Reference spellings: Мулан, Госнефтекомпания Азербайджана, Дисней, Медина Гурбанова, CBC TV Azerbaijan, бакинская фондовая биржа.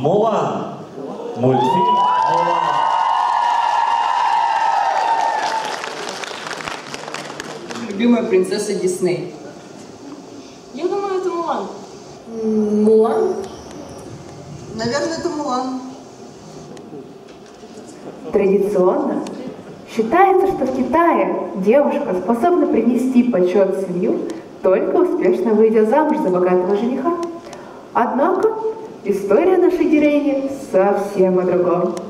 Мулан. Мультфильм Мулан. Любимая принцесса Дисней. Я думаю, это Мулан. Мулан? Наверное, это Мулан. Традиционно считается, что в Китае девушка способна принести почет в семью, только успешно выйдя замуж за богатого жениха. Однако история нашей героини совсем о другом.